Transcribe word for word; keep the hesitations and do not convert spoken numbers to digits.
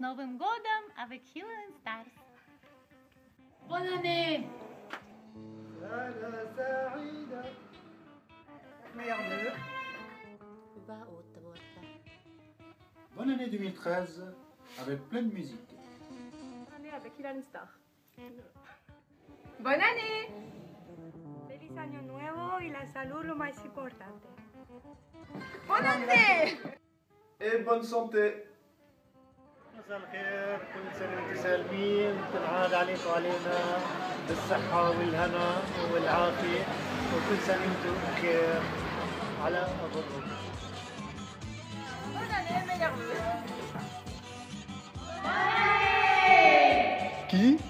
Z nowym godem avec Human Stars. Bonne année. Bonne année deux mille treize avec plein de musique. Bonne année avec Human Stars. Bonne année. Feliz año nuevo y la salud lo más importante. Bonne année. Et bonne santé. مساء الخير، كل سنة وانتم سالمين، كالعادة عليكم وعلينا بالصحة والهنا والعافية، وكل سنة وانتم بخير على أبوكم. كي؟